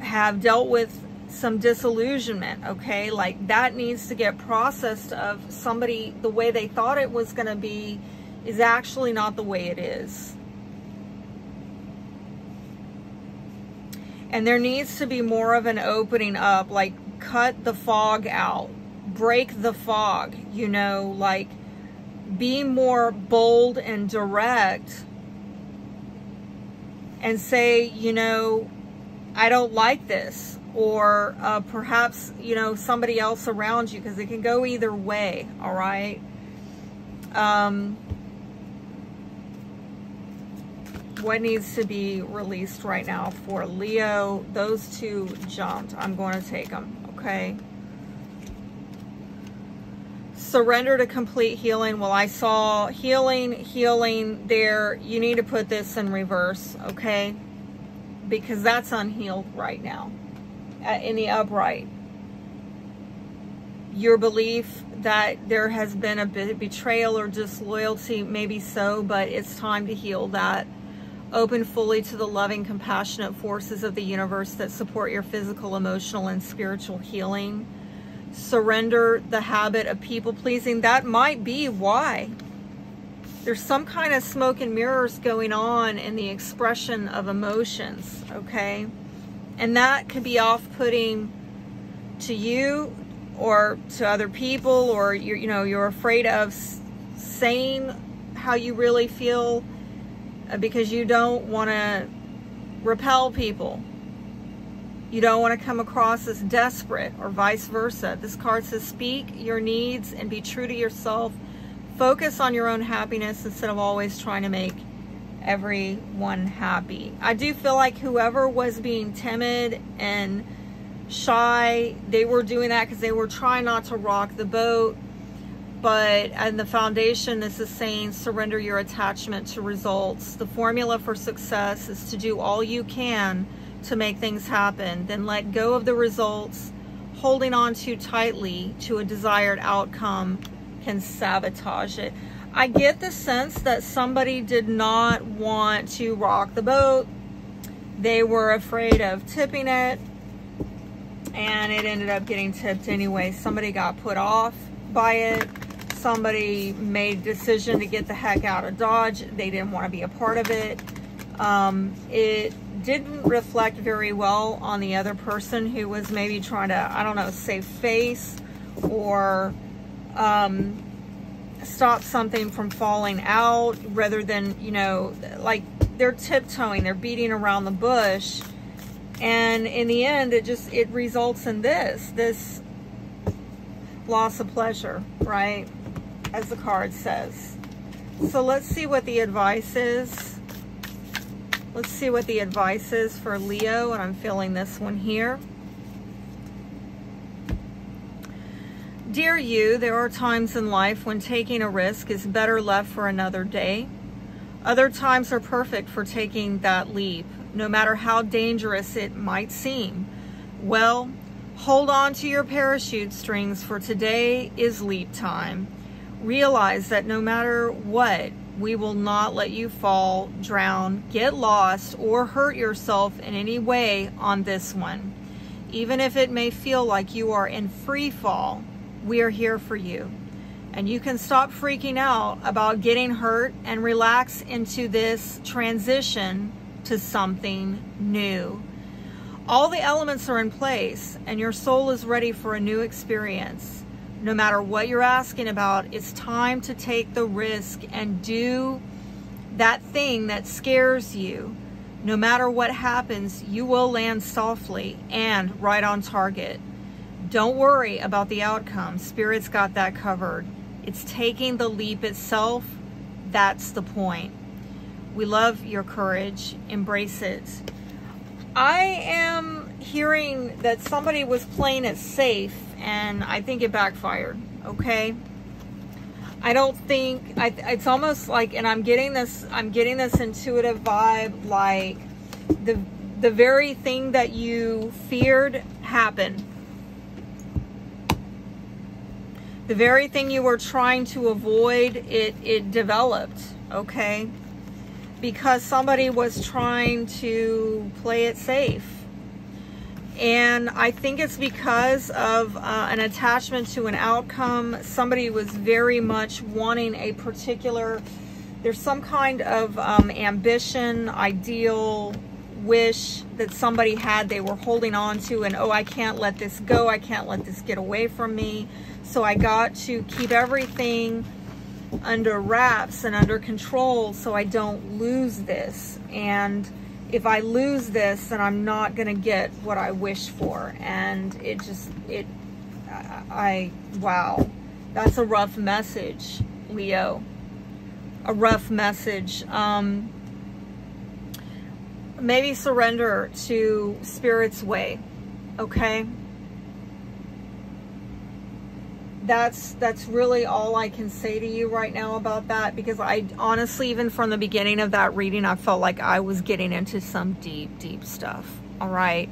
have dealt with some disillusionment, okay? Like, that needs to get processed of somebody, the way they thought it was going to be is actually not the way it is. And there needs to be more of an opening up, like cut the fog out, break the fog, you know, like be more bold and direct and say, you know, I don't like this, or uh, perhaps, you know, somebody else around you, because it can go either way, all right? Um, what needs to be released right now for Leo? Those two jumped. I'm going to take them, okay? Surrender to complete healing. Well, I saw healing, healing there. You need to put this in reverse, okay? Because that's unhealed right now, in the upright. Your belief that there has been a betrayal or disloyalty, maybe so, but it's time to heal that. Open fully to the loving, compassionate forces of the universe that support your physical, emotional, and spiritual healing. Surrender the habit of people-pleasing. That might be why. There's some kind of smoke and mirrors going on in the expression of emotions, okay? And that could be off-putting to you or to other people, or you're, you know, you're afraid of saying how you really feel, because you don't want to repel people. You don't want to come across as desperate, or vice versa. This card says, speak your needs and be true to yourself. Focus on your own happiness instead of always trying to make everyone happy. I do feel like whoever was being timid and shy, they were doing that because they were trying not to rock the boat. But in the foundation, this is saying surrender your attachment to results. The formula for success is to do all you can to make things happen. Then let go of the results. Holding on too tightly to a desired outcome can sabotage it. I get the sense that somebody did not want to rock the boat. They were afraid of tipping it, and it ended up getting tipped anyway. Somebody got put off by it. Somebody made a decision to get the heck out of Dodge. They didn't want to be a part of it. Um, it didn't reflect very well on the other person who was maybe trying to, I don't know, save face, or um, stop something from falling out, rather than, you know, like they're tiptoeing, they're beating around the bush. And in the end, it just, it results in this, this loss of pleasure, right? As the card says. So let's see what the advice is. Let's see what the advice is for Leo, and I'm feeling this one here. Dear you, there are times in life when taking a risk is better left for another day. Other times are perfect for taking that leap, no matter how dangerous it might seem. Well, hold on to your parachute strings, for today is leap time. realize that no matter what, we will not let you fall, drown, get lost, or hurt yourself in any way on this one. Even if it may feel like you are in free fall, we are here for you. And you can stop freaking out about getting hurt and relax into this transition to something new. All the elements are in place and your soul is ready for a new experience. No matter what you're asking about, it's time to take the risk and do that thing that scares you. No matter what happens, you will land softly and right on target. Don't worry about the outcome. Spirit's got that covered. It's taking the leap itself. That's the point. We love your courage. Embrace it. I am hearing that somebody was playing it safe and I think it backfired, okay? I don't think, I, it's almost like, and I'm getting this, I'm getting this intuitive vibe, like the, the very thing that you feared happened. The very thing you were trying to avoid, it, it developed, okay? Because somebody was trying to play it safe. And I think it's because of uh, an attachment to an outcome. Somebody was very much wanting a particular, there's some kind of um, ambition, ideal, wish that somebody had they were holding on to, and oh, I can't let this go. I can't let this get away from me. So I got to keep everything under wraps and under control so I don't lose this. And if I lose this, then I'm not going to get what I wish for. And it just, it, I, I, wow. That's a rough message, Leo. A rough message. Um, maybe surrender to Spirit's way, okay? That's, that's really all I can say to you right now about that, because I honestly, even from the beginning of that reading, I felt like I was getting into some deep, deep stuff. All right.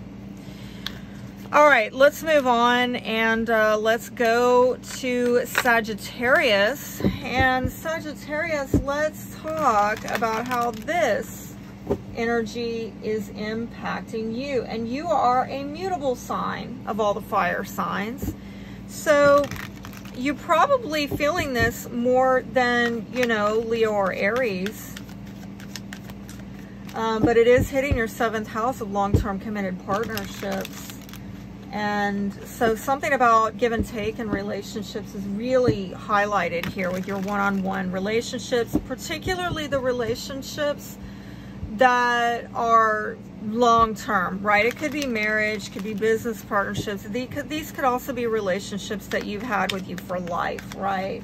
All right, let's move on and uh, let's go to Sagittarius. And Sagittarius, let's talk about how this energy is impacting you. And you are a mutable sign of all the fire signs. So you're probably feeling this more than, you know, Leo or Aries. Um, but it is hitting your seventh house of long-term committed partnerships. And so something about give and take in relationships is really highlighted here with your one-on-one relationships, particularly the relationships that are long-term, right? It could be marriage, could be business partnerships. These could also be relationships that you've had with you for life, right?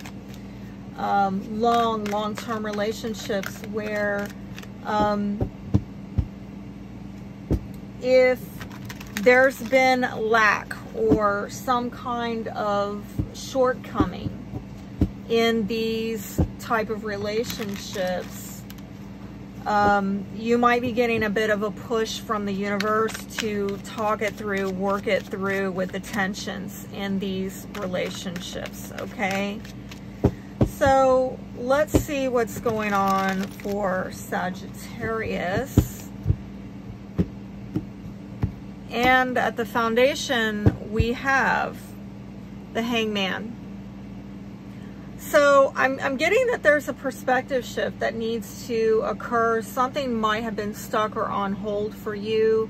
Um, long, long-term relationships where um, if there's been lack or some kind of shortcoming in these type of relationships, Um, you might be getting a bit of a push from the universe to talk it through, work it through with the tensions in these relationships, okay? So let's see what's going on for Sagittarius. And at the foundation, we have the Hangman. So I'm, I'm getting that there's a perspective shift that needs to occur. Something might have been stuck or on hold for you,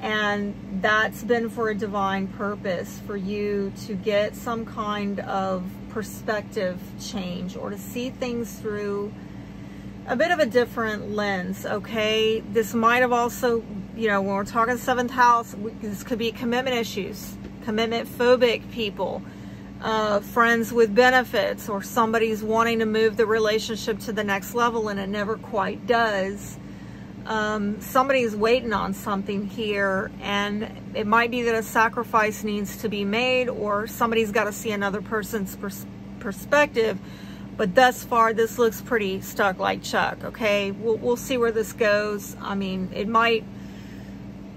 and that's been for a divine purpose, for you to get some kind of perspective change or to see things through a bit of a different lens, okay? This might have also, you know, when we're talking seventh house, this could be commitment issues, commitment phobic people. Uh, friends with benefits, or somebody's wanting to move the relationship to the next level and it never quite does. Um, somebody's waiting on something here, and it might be that a sacrifice needs to be made, or somebody's got to see another person's pers perspective. But thus far, this looks pretty stuck like Chuck, okay? We'll, we'll see where this goes. I mean, it might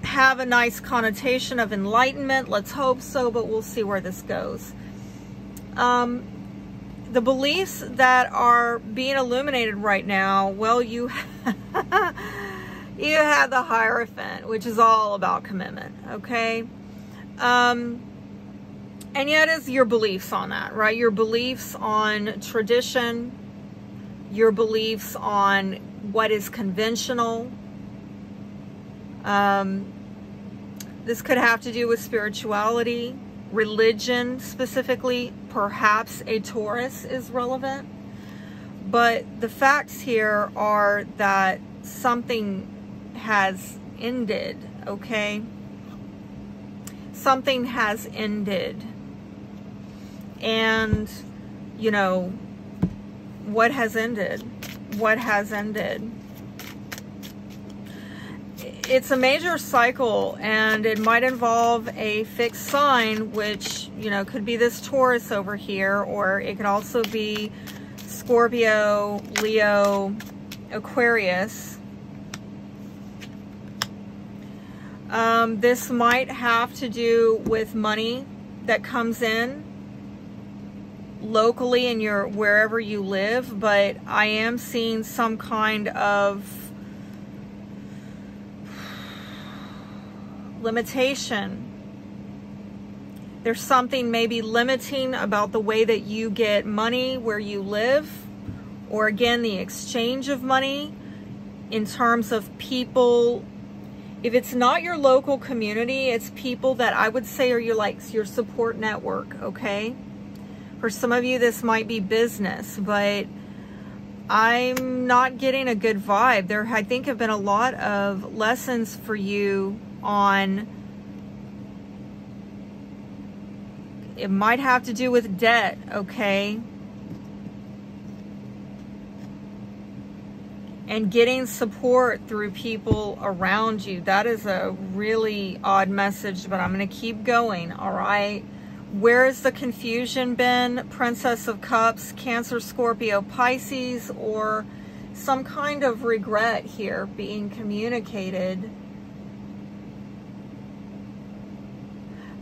have a nice connotation of enlightenment. Let's hope so, but we'll see where this goes. Um, the beliefs that are being illuminated right now, well, you you have the Hierophant, which is all about commitment, okay? Um, and yet it's your beliefs on that, right? Your beliefs on tradition, your beliefs on what is conventional. Um, this could have to do with spirituality, religion specifically. Perhaps a Taurus is relevant, but the facts here are that something has ended, okay? Something has ended. And, you know, what has ended? What has ended? It's a major cycle, and it might involve a fixed sign, which, you know, could be this Taurus over here, or it could also be Scorpio, Leo, Aquarius. Um, this might have to do with money that comes in locally in your wherever you live, but I am seeing some kind of limitation. There's something maybe limiting about the way that you get money where you live, or again, the exchange of money in terms of people. If it's not your local community, it's people that I would say are your, like, your support network, okay? For some of you, this might be business, but I'm not getting a good vibe. There, I think, have been a lot of lessons for you on, it might have to do with debt, okay? And getting support through people around you. That is a really odd message, but I'm gonna keep going, all right? Where has the confusion been? Princess of Cups, Cancer, Scorpio, Pisces, or some kind of regret here being communicated.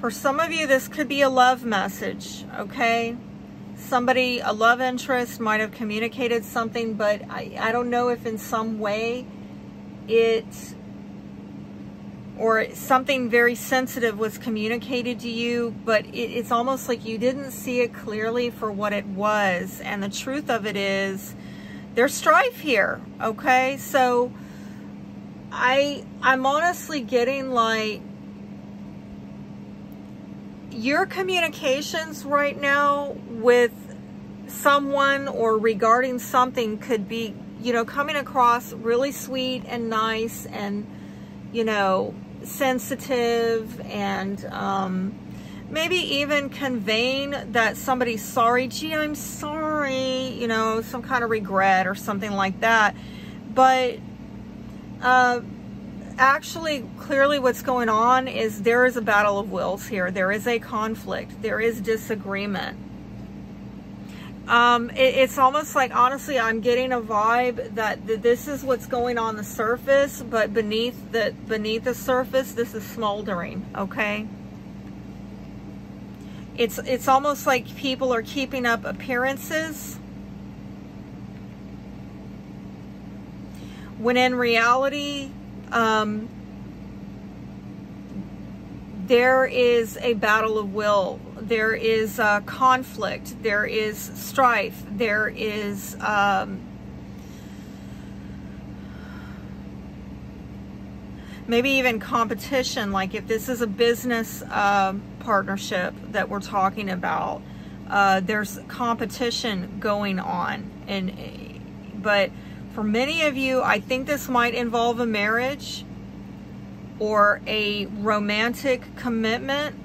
For some of you, this could be a love message, okay? Somebody, a love interest, might have communicated something, but I, I don't know if in some way it, or something very sensitive was communicated to you, but it, it's almost like you didn't see it clearly for what it was. And the truth of it is, there's strife here, okay? So I, I'm honestly getting like, your communications right now with someone or regarding something could be, you know, coming across really sweet and nice and, you know, sensitive and um, maybe even conveying that somebody's sorry. Gee, I'm sorry, you know, some kind of regret or something like that. But uh, actually, clearly what's going on is there is a battle of wills here. There is a conflict. There is disagreement. Um, it, it's almost like, honestly, I'm getting a vibe that, that this is what's going on the surface, but beneath the, beneath the surface, this is smoldering, okay? It's, it's almost like people are keeping up appearances, when in reality, Um, there is a battle of will, there is a uh, conflict, there is strife, there is um, maybe even competition, like if this is a business uh, partnership that we're talking about, uh, there's competition going on. And but for many of you, I think this might involve a marriage or a romantic commitment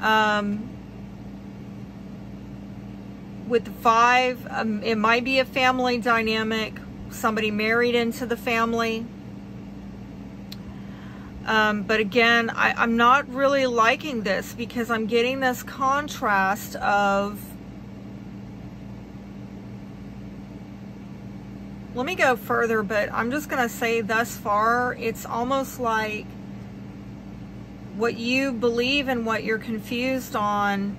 um, with the five. Um, it might be a family dynamic. Somebody married into the family. Um, but again, I, I'm not really liking this because I'm getting this contrast of, let me go further, but I'm just going to say thus far, it's almost like what you believe and what you're confused on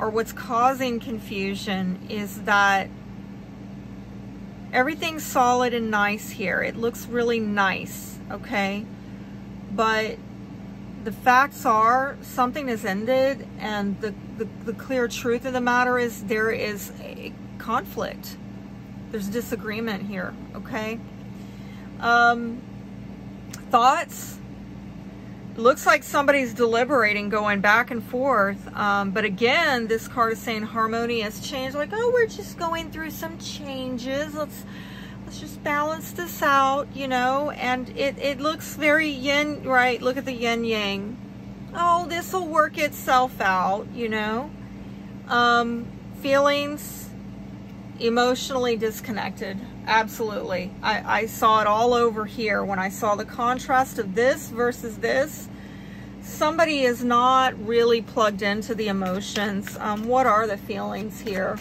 or what's causing confusion is that everything's solid and nice here. It looks really nice, okay? But the facts are something has ended, and the, the, the clear truth of the matter is there is a conflict. There's disagreement here, okay? Um, thoughts? Looks like somebody's deliberating, going back and forth. Um, but again, this card is saying harmonious change. Like, oh, we're just going through some changes. Let's let's just balance this out, you know. And it, it looks very yin, right? Look at the yin yang. Oh, this will work itself out, you know. Um, feelings, emotionally disconnected. Absolutely. I, I saw it all over here when I saw the contrast of this versus this. Somebody is not really plugged into the emotions. Um, what are the feelings here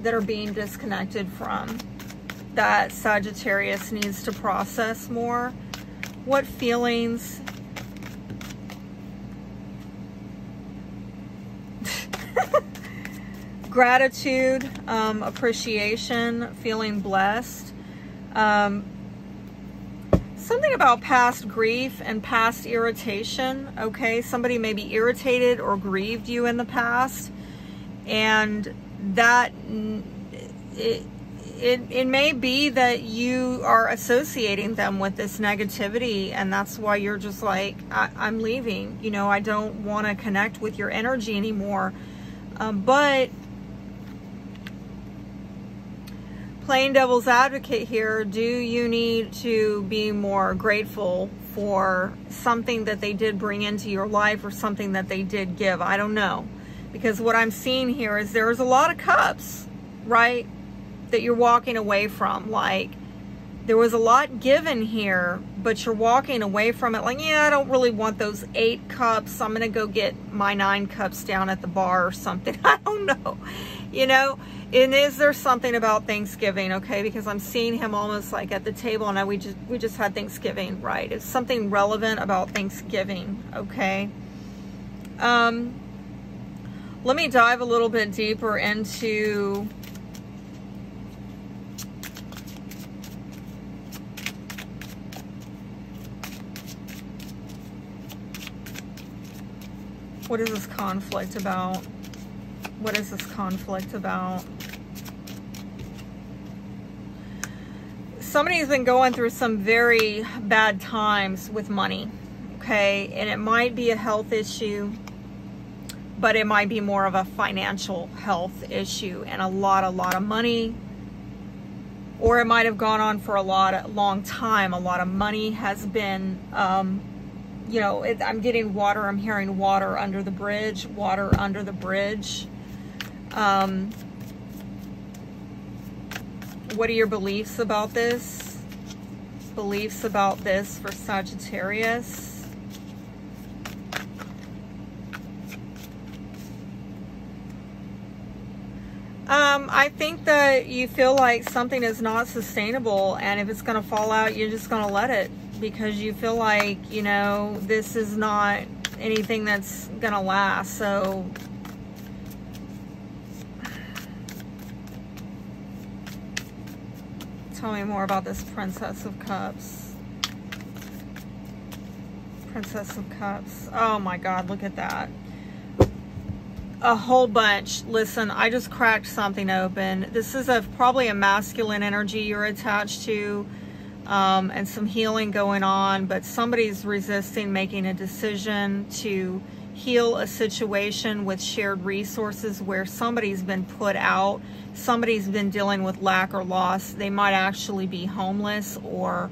that are being disconnected from that Sagittarius needs to process more? What feelings? Gratitude, um, appreciation, feeling blessed. Um, something about past grief and past irritation, okay? Somebody may be irritated or grieved you in the past, and that it, it, it may be that you are associating them with this negativity, and that's why you're just like, I, I'm leaving. You know, I don't want to connect with your energy anymore. Um, but... playing devil's advocate here, do you need to be more grateful for something that they did bring into your life or something that they did give? I don't know, because what I'm seeing here is there's a lot of cups, right, that you're walking away from. Like, there was a lot given here, but you're walking away from it like, yeah, I don't really want those eight cups. I'm gonna go get my nine cups down at the bar or something. I don't know, you know. And is there something about Thanksgiving, okay? Because I'm seeing him almost like at the table, and I, we just we just had Thanksgiving, right? It's something relevant about Thanksgiving, okay? Um, let me dive a little bit deeper into what is this conflict about? What is this conflict about? Somebody's been going through some very bad times with money, okay? And it might be a health issue, but it might be more of a financial health issue, and a lot, a lot of money. Or it might have gone on for a lot, a long time. A lot of money has been, um, you know, it, I'm getting water, I'm hearing water under the bridge, water under the bridge. Um, what are your beliefs about this? Beliefs about this for Sagittarius. Um, I think that you feel like something is not sustainable, and if it's going to fall out, you're just going to let it, because you feel like, you know, this is not anything that's going to last. So... tell me more about this Princess of Cups. Princess of Cups. Oh my God, look at that. A whole bunch. Listen, I just cracked something open. This is a probably a masculine energy you're attached to, um, and some healing going on, but somebody's resisting making a decision to heal a situation with shared resources where somebody's been put out, somebody's been dealing with lack or loss. They might actually be homeless or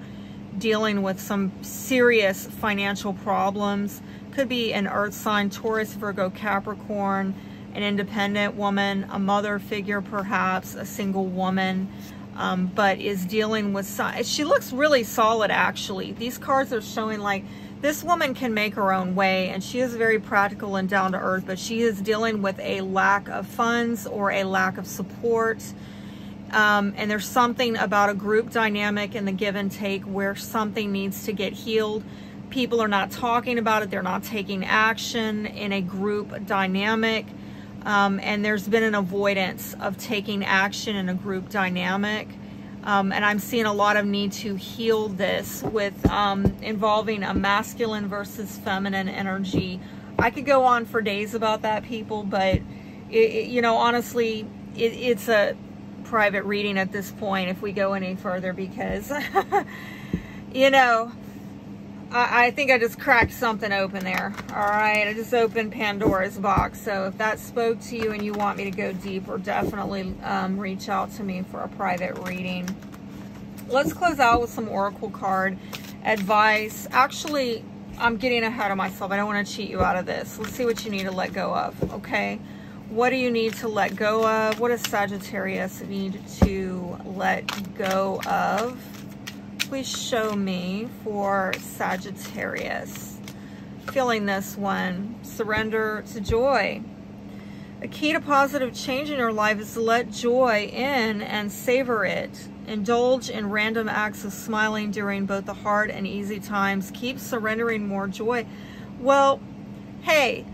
dealing with some serious financial problems. Could be an earth sign, Taurus, Virgo, Capricorn, an independent woman, a mother figure perhaps, a single woman, um, but is dealing with some, she looks really solid actually. These cards are showing like, this woman can make her own way, and she is very practical and down to earth, but she is dealing with a lack of funds or a lack of support. Um, and there's something about a group dynamic and the give and take where something needs to get healed. People are not talking about it. They're not taking action in a group dynamic. Um, and there's been an avoidance of taking action in a group dynamic. Um, and I'm seeing a lot of need to heal this with um, involving a masculine versus feminine energy. I could go on for days about that, people, but it, it, you know, honestly, it, it's a private reading at this point if we go any further, because, you know, I, I think I just cracked something open there. All right, I just opened Pandora's box. So if that spoke to you and you want me to go deeper, definitely um, reach out to me for a private reading. Let's close out with some oracle card advice. Actually, I'm getting ahead of myself. I don't want to cheat you out of this. Let's see what you need to let go of, okay? What do you need to let go of? What does Sagittarius need to let go of? Please show me for Sagittarius. Feeling this one. Surrender to joy. A key to positive change in your life is to let joy in and savor it. Indulge in random acts of smiling during both the hard and easy times. Keep surrendering more joy. Well, hey,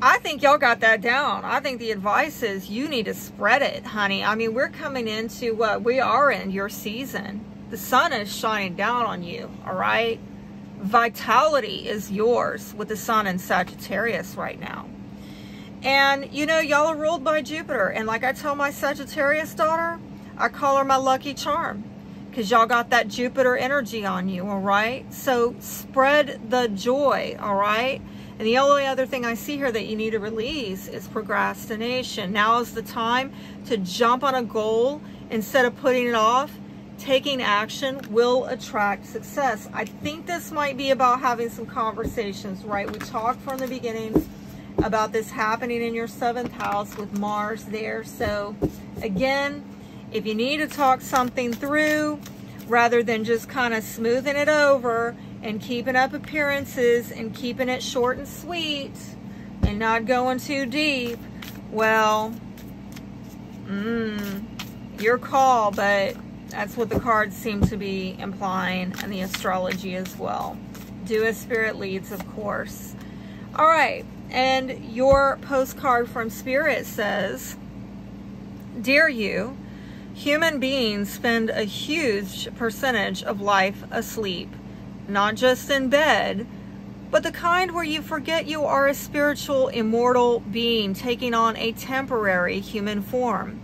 I think y'all got that down. I think the advice is you need to spread it, honey. I mean, we're coming into what we are in your season. The sun is shining down on you, all right? Vitality is yours with the sun in Sagittarius right now. And, you know, y'all are ruled by Jupiter. And like I tell my Sagittarius daughter, I call her my lucky charm, because y'all got that Jupiter energy on you, all right? So spread the joy, all right? And the only other thing I see here that you need to release is procrastination. Now is the time to jump on a goal instead of putting it off. Taking action will attract success. I think this might be about having some conversations, right? We talked from the beginning about this happening in your seventh house with Mars there. So again, if you need to talk something through, rather than just kind of smoothing it over and keeping up appearances and keeping it short and sweet and not going too deep, well, mm, your call, but that's what the cards seem to be implying, and the astrology as well. Do as Spirit leads, of course. All right, and your postcard from Spirit says, Dear you, human beings spend a huge percentage of life asleep, not just in bed, but the kind where you forget you are a spiritual, immortal being taking on a temporary human form.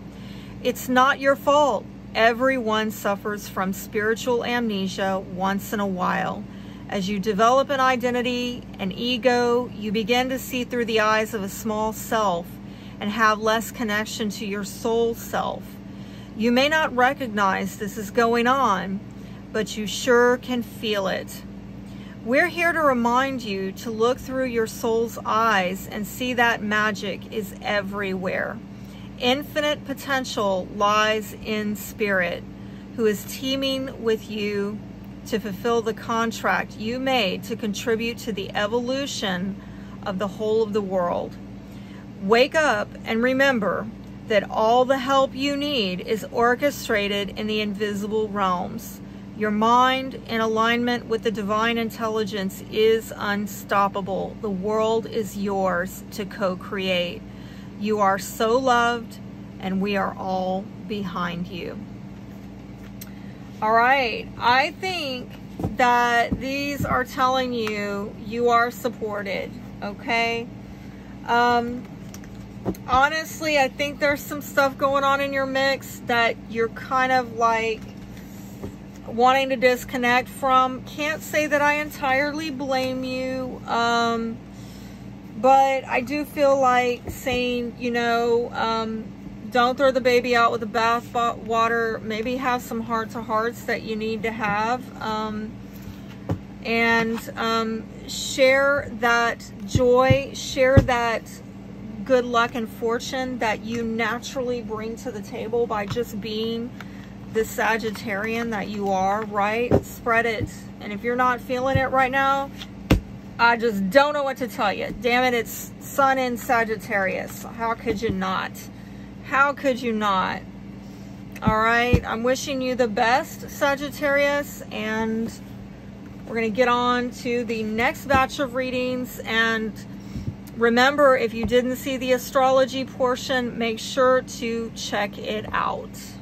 It's not your fault. Everyone suffers from spiritual amnesia once in a while. As you develop an identity, an ego, you begin to see through the eyes of a small self and have less connection to your soul self. You may not recognize this is going on, but you sure can feel it. We're here to remind you to look through your soul's eyes and see that magic is everywhere. Infinite potential lies in Spirit, who is teaming with you to fulfill the contract you made to contribute to the evolution of the whole of the world. Wake up and remember that all the help you need is orchestrated in the invisible realms. Your mind, in alignment with the divine intelligence, is unstoppable. The world is yours to co-create. You are so loved, and we are all behind you. All right, I think that these are telling you you are supported, okay? Um, honestly, I think there's some stuff going on in your mix that you're kind of like wanting to disconnect from. Can't say that I entirely blame you. Um... But I do feel like saying, you know, um, don't throw the baby out with the bathwater. Maybe have some heart-to-hearts that you need to have. Um, and um, share that joy. Share that good luck and fortune that you naturally bring to the table by just being the Sagittarian that you are, right? Spread it. And if you're not feeling it right now, I just don't know what to tell you. Damn it, it's sun in Sagittarius. How could you not? How could you not? All right, I'm wishing you the best, Sagittarius, and we're going to get on to the next batch of readings. And Remember, if you didn't see the astrology portion, make sure to check it out.